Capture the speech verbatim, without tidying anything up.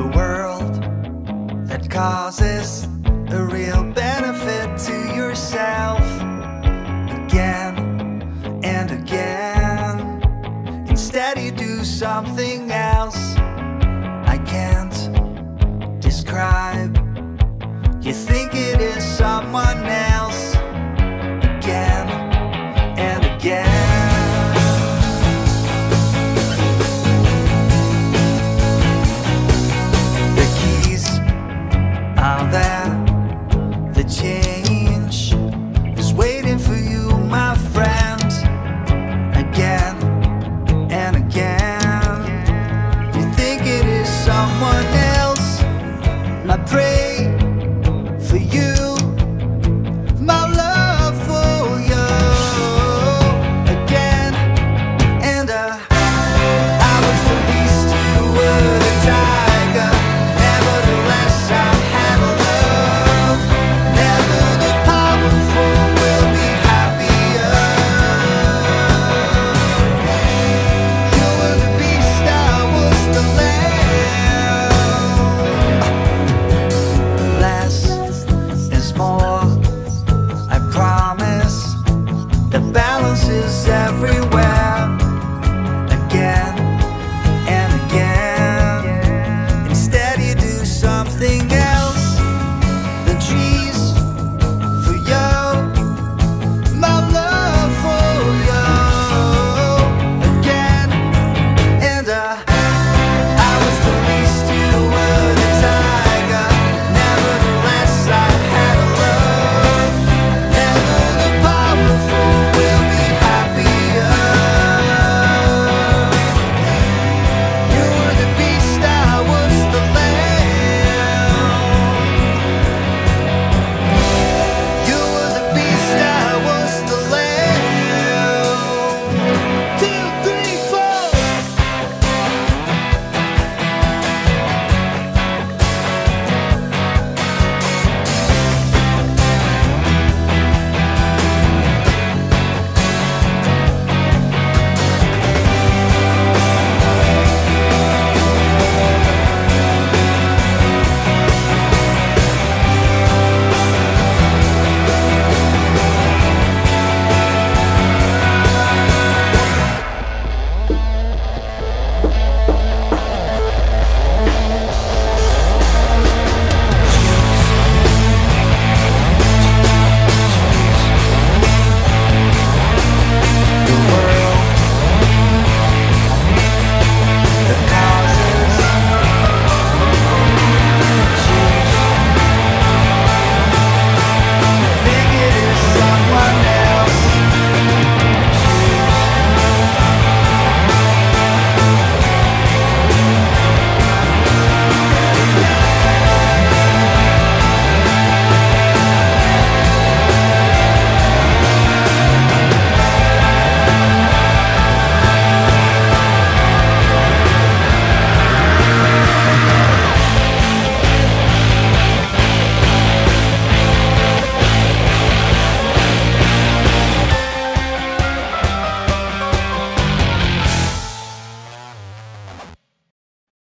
the world that causes a real benefit to yourself again and again. Instead you do something else.